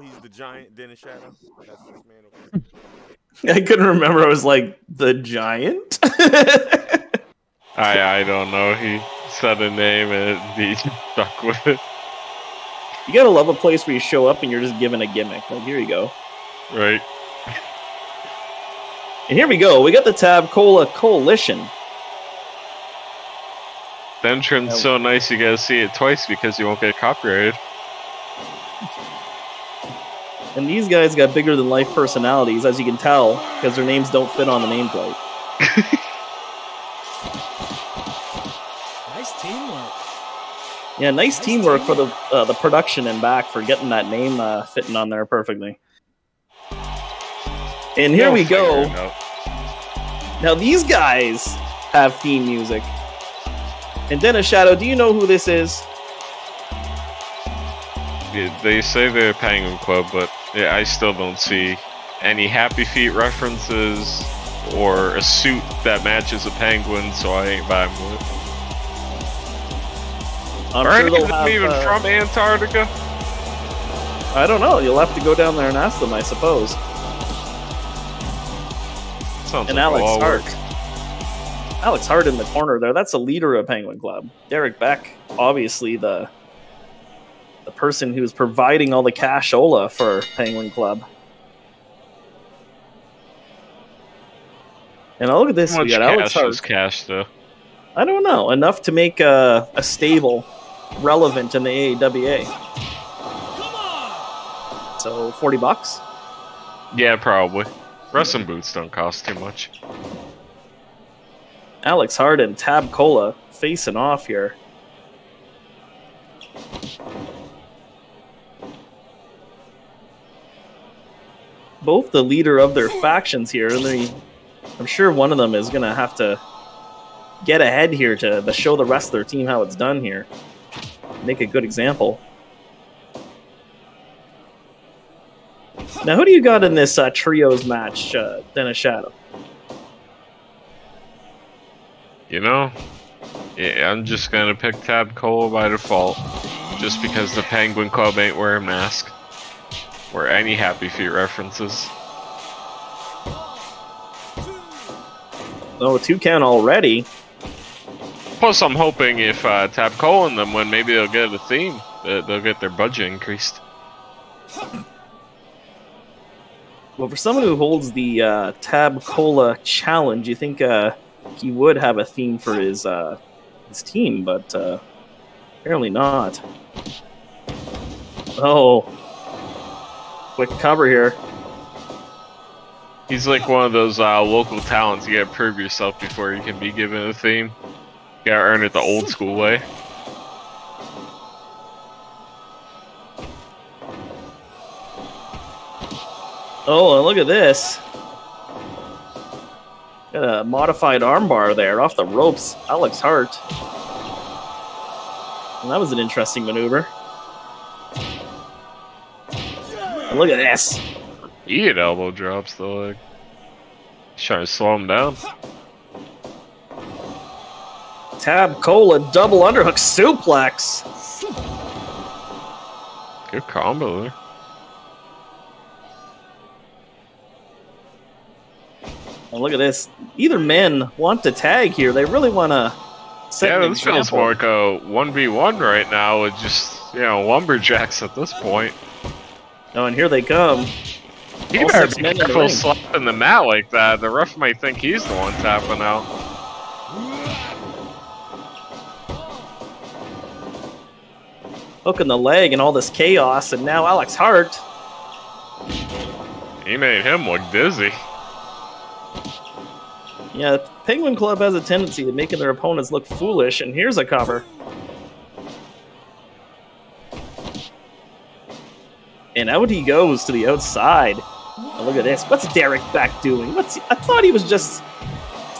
He's the giant Dennis Shadow. That's this man over there. I couldn't remember. I was like, the giant? I don't know. He said a name and he stuck with it. You gotta love a place where you show up and you're just given a gimmick. Like, here you go. Right. And here we go. We got the Tab Cola Coalition. The entrance is so nice you gotta see it twice because you won't get copyrighted. And these guys got bigger than life personalities, as you can tell, because their names don't fit on the nameplate. Nice teamwork. Yeah, nice teamwork for the production and back for getting that name fitting on there perfectly. And here we go. Now these guys have theme music. And Dennis Shadow, do you know who this is? Yeah, they say they're Penguin Club, but yeah, I still don't see any Happy Feet references or a suit that matches a penguin, so I ain't buying it. Are any of them even from Antarctica? I don't know. You'll have to go down there and ask them, I suppose. Sounds and like Alex Hart. Alex Hart in the corner there. That's the leader of Penguin Club. Derek Beck, obviously the person who's providing all the cashola for Penguin Club. And look at this. How much cash is cash, though? I don't know. Enough to make a stable relevant in the AAWA. Come on! So, $40? Yeah, probably. Wrestling boots don't cost too much. Alex Hart and Tab Cola facing off here. Both the leader of their factions here, and I'm sure one of them is going to have to get ahead here to show the rest of their team how it's done here. Make a good example. Now, who do you got in this trios match, Dennis Shadow? You know, yeah, I'm just going to pick Tab Cola by default, just because the Penguin Club ain't wearing a mask or any Happy Feet references. Oh, 2 count already. Plus, I'm hoping if Tab Cola and them win, maybe they'll get a theme. They'll get their budget increased. Well, for someone who holds the Tab Cola Challenge, you think he would have a theme for his team, but apparently not. Oh, quick cover here. He's like one of those local talents. You gotta prove yourself before you can be given a theme. You gotta earn it the old school way. Oh, and look at this. Got a modified armbar there off the ropes. Alex Hart. And that was an interesting maneuver. And look at this. He elbow drops the leg. He's trying to slow him down. Tab Cola double underhook suplex. Good combo there. And look at this. Either men want to tag here. They really want to set an example. Yeah, this feels more like a 1v1 right now with just, you know, lumberjacks at this point. Oh, and here they come. You better be careful slapping the mat like that. The ref might think he's the one tapping out. Hooking the leg and all this chaos, and now Alex Hart. He made him look dizzy. Yeah, Penguin Club has a tendency to making their opponents look foolish, and here's a cover. And out he goes to the outside. Now look at this. What's Derek Beck doing? I thought he was just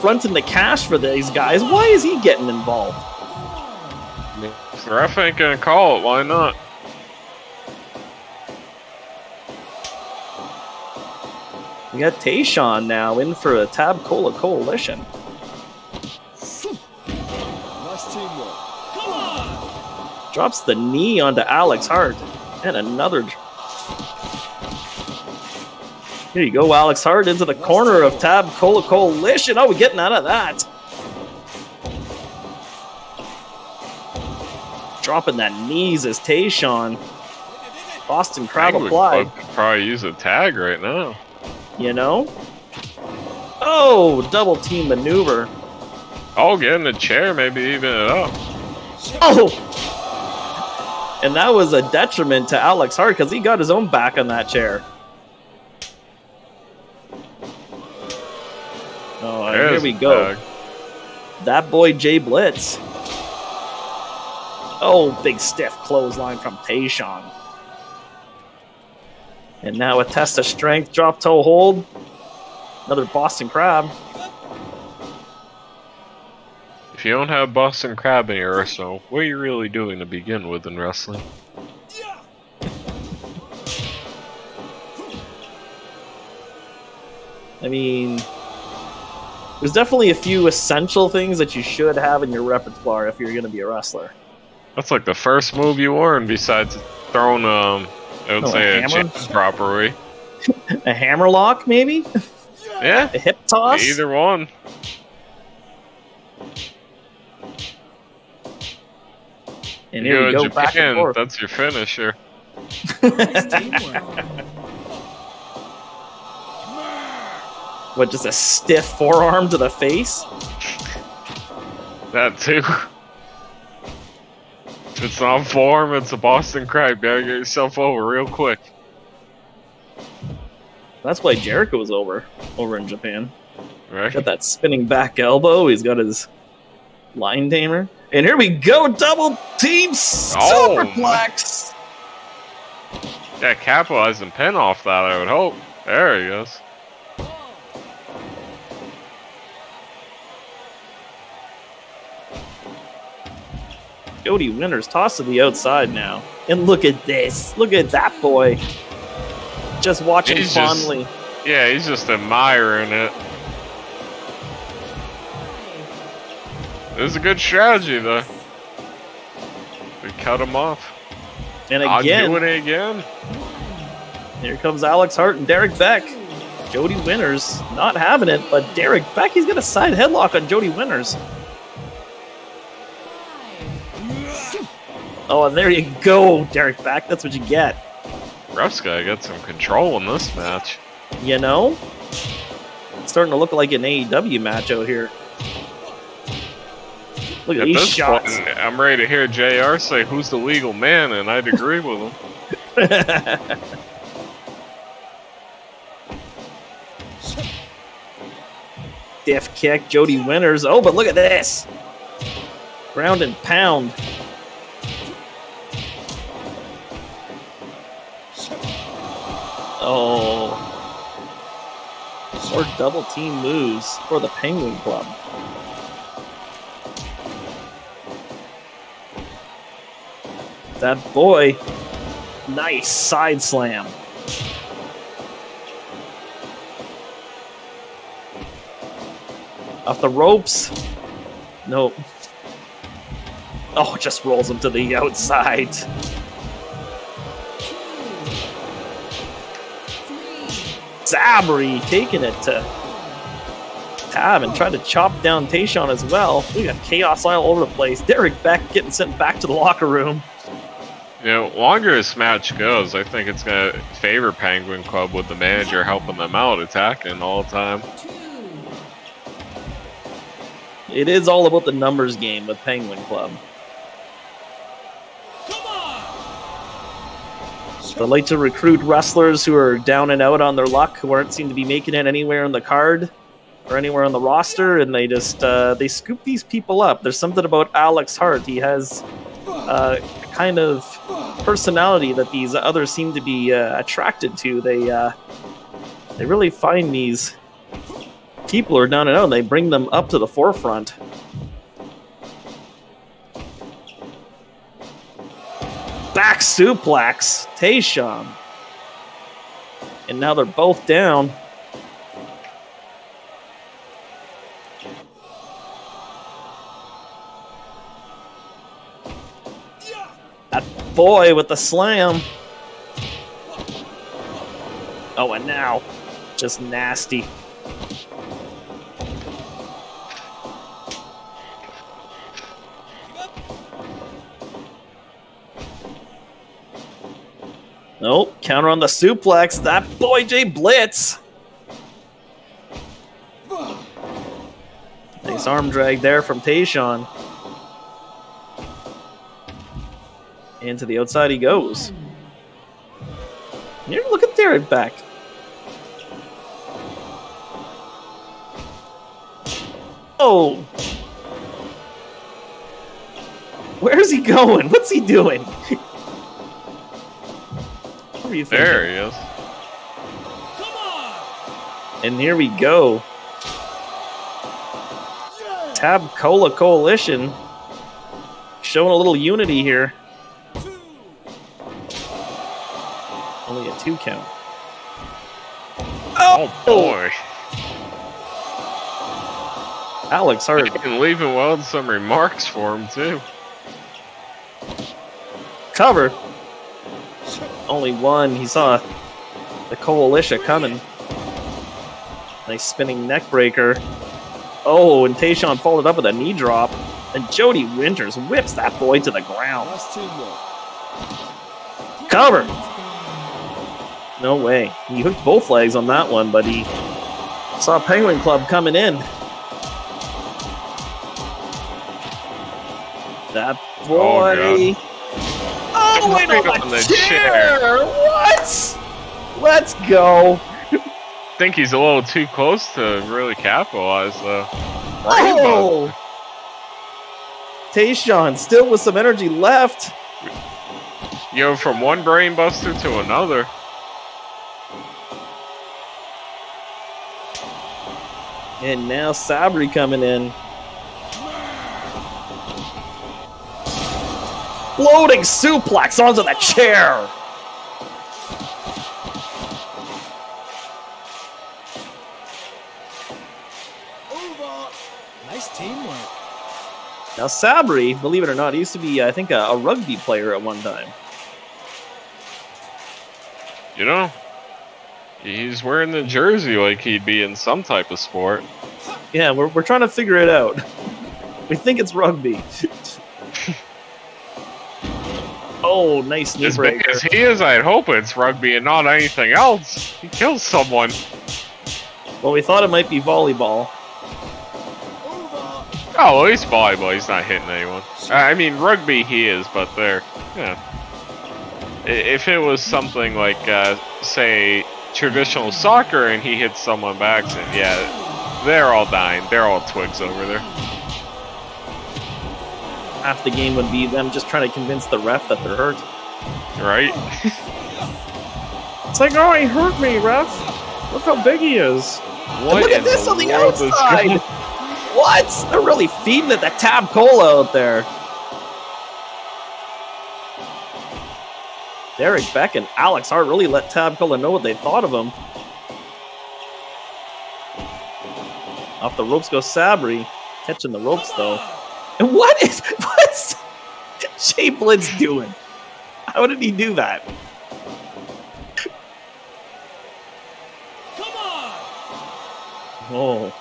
fronting the cash for these guys. Why is he getting involved? The ref ain't gonna call it. Why not? We got Tayshawn now in for a Tab Cola Coalition. Nice teamwork. Come on! Drops the knee onto Alex Hart. And another There you go, Alex Hart into the corner of Tab Cola Coalition. Oh, we're getting out of that. Dropping that knees as Tayshawn. Boston crowd applied. Could probably use a tag right now. You know? Oh, double team maneuver. Oh, get in the chair, maybe even it up. Oh! And that was a detriment to Alex Hart because he got his own back on that chair. Oh, and here we go. That boy, Jay Blitz. Oh, big stiff clothesline from Tayshawn. And now a test of strength, drop toe hold. Another Boston Crab. If you don't have Boston Crab in your arsenal, what are you really doing to begin with in wrestling? Yeah. I mean, there's definitely a few essential things that you should have in your repertoire if you're going to be a wrestler. That's like the first move you learn besides throwing, I would say a chance properly. A hammer lock, maybe? Yeah. A hip toss? Either one. And here we go, Japan, back and forth. That's your finisher. What, just a stiff forearm to the face? That too. It's not form, it's a Boston Crab. Gotta get yourself over real quick. That's why Jericho was over in Japan. Right. Got that spinning back elbow. He's got his line tamer. And here we go, double team superplex. Yeah, capitalize and pin off that, I would hope. There he goes. Jody Winters toss to the outside now. And look at this. Look at that boy. Just watching fondly. Yeah, he's just admiring it. It was a good strategy, though. We cut him off. And again. Doing it again. Here comes Alex Hart and Derek Beck. Jody Winters not having it, but Derek Beck, he's got a side headlock on Jody Winters. Oh, and there you go, Derek Beck. That's what you get. Ref's guy got some control in this match. You know? It's starting to look like an AEW match out here. Look at these shots. Point, I'm ready to hear JR say, who's the legal man? And I'd agree with him. Stiff kick, Jody Winters. Oh, but look at this. Ground and pound. Oh, more double team moves for the Penguin Club. That boy, nice side slam. Off the ropes. Nope. Oh, just rolls him to the outside. Sabri taking it to Tab and tried to chop down Tayshawn as well. We got chaos all over the place. Derek Beck getting sent back to the locker room. You know, longer this match goes, I think it's going to favor Penguin Club with the manager helping them out, attacking all the time. It is all about the numbers game with Penguin Club. They like to recruit wrestlers who are down and out on their luck, who aren't seem to be making it anywhere on the card or anywhere on the roster, and they just they scoop these people up. There's something about Alex Hart. He has a kind of personality that these others seem to be attracted to. They really find these people who are down and out, and they bring them up to the forefront. Back suplex, Tayshawn. And now they're both down. Yeah. That boy with the slam. Oh, and now Just nasty. Nope, counter on the suplex. That boy, Jay Blitz. Nice arm drag there from Tayshawn. And to the outside he goes. You look at Derek Beck. Oh! Where's he going? What's he doing? What are you thinking? There he is. Come on! And here we go. Yeah. Tab Cola Coalition showing a little unity here. Only a 2 count. Oh, boy. Alex Hart. You can leave him well with some remarks for him, too. Cover. Only one. He saw the Coalition coming. Nice spinning neck breaker. Oh, and Tayshawn followed up with a knee drop. And Jody Winters whips that boy to the ground. Cover. No way. He hooked both legs on that one, but he saw Penguin Club coming in. That boy. Oh, wait, on the chair. What? Let's go. I think he's a little too close to really capitalize, though. Oh! Tayshawn still with some energy left. You know, from one brain buster to another. And now Sabri coming in. Floating suplex onto the chair. Over. Nice teamwork. Now Sabri, believe it or not, he used to be, I think, a rugby player at one time. You know, he's wearing the jersey like he'd be in some type of sport. Yeah, we're trying to figure it out. We think it's rugby. Oh, nice knee breaker. As big as he is, I'd hope it's rugby and not anything else. He kills someone. Well, we thought it might be volleyball. Oh, at least volleyball. He's not hitting anyone. I mean, rugby he is, but they're... Yeah. If it was something like, say, traditional soccer and he hits someone by accident, yeah, they're all dying. They're all twigs over there. Half the game would be them just trying to convince the ref that they're hurt. Right? It's like, oh, he hurt me, ref. Look how big he is. Look at this on the outside. What? They're really feeding at the Tab Cola out there. Derek Beck and Alex Hart really let Tab Cola know what they thought of him. Off the ropes goes Sabri. Catching the ropes, though. And what's Jay Blitz doing? How did he do that? Come on! Oh.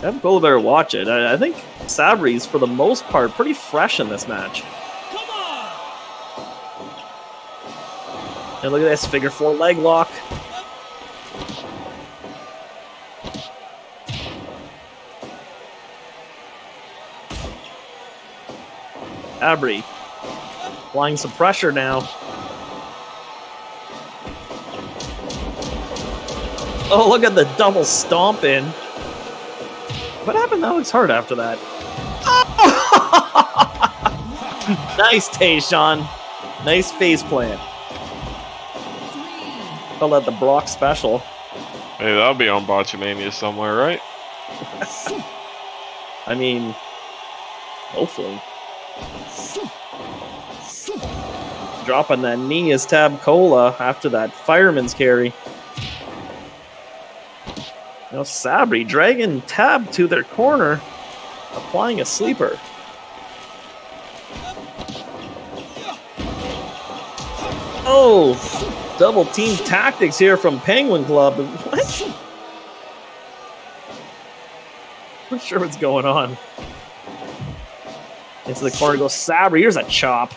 Tab Cola better watch it. I think Sabri's, for the most part, pretty fresh in this match. Come on! And look at this figure 4 leg lock. Sabri applying some pressure now. Oh, look at the double stomp in. What happened to Alex Hart after that? Oh! Nice, Tayshawn. Nice face plant. Call that the Brock special. Hey, that'll be on Botchamania somewhere, right? I mean, hopefully. Dropping that knee is Tab Cola after that fireman's carry. Now Sabri dragging Tab to their corner, applying a sleeper. Oh, Double team tactics here from Penguin Club. What? I'm not sure what's going on. Into the corner goes Sabri. Here's a chop.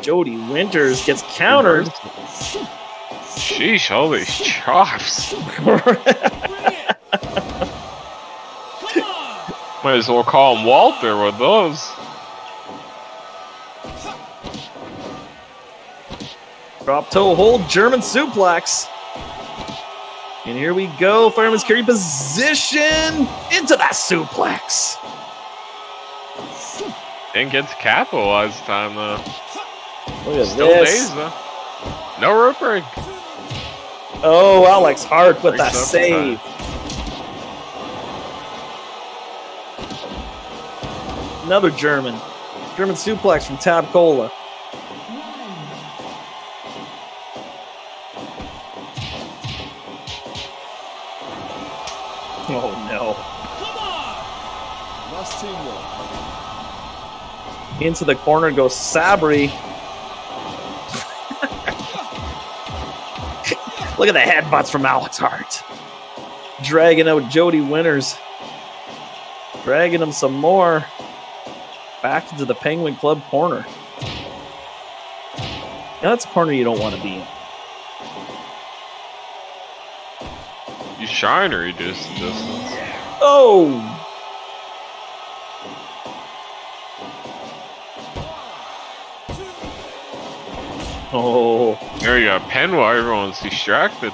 Jody Winters gets countered. Sheesh, all these chops. Might as well call him Walter with those. Drop toe hold, German suplex. And here we go. Fireman's carry position into that suplex. And gets capitalized time though. Look at still this. Days, though. No rope break. Oh, Alex Hart with that save. Another German suplex from Tab Cola. Oh no. Come on. Into the corner goes Sabri. Look at the headbutts from Alex Hart. Dragging out Jody Winters. Dragging him some more. Back into the Penguin Club corner. Now that's a corner you don't want to be in. You shine or you just distance. Oh! Oh. There you got a pen while everyone's distracted.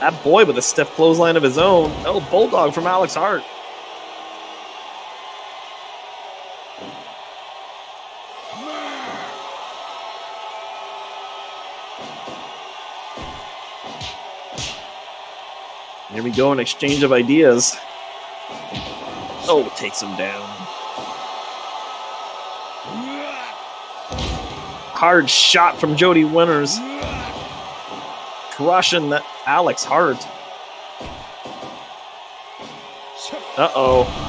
That boy with a stiff clothesline of his own. Oh, bulldog from Alex Hart. Here we go, an exchange of ideas. Oh, it takes him down. Hard shot from Jody Winters. Crushing the Alex Hart. Uh-oh.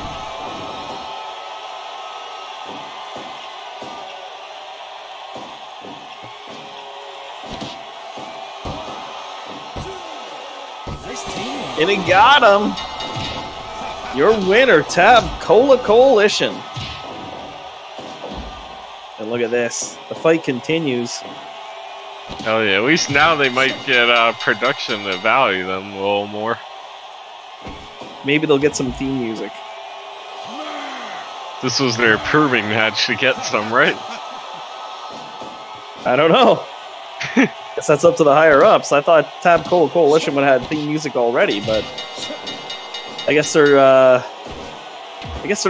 And he got him. Your winner, Tab Cola Coalition. And look at this. The fight continues. Hell yeah. At least now they might get production to value them a little more. Maybe they'll get some theme music. This was their proving match to get some, right? I don't know. Guess that's up to the higher ups. I thought Tab Cola Coalition would have had theme music already, but I guess they're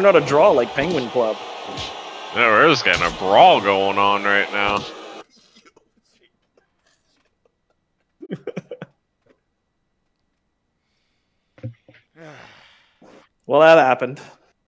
not a draw like Penguin Club. Yeah, we're just getting a brawl going on right now. Well, that happened.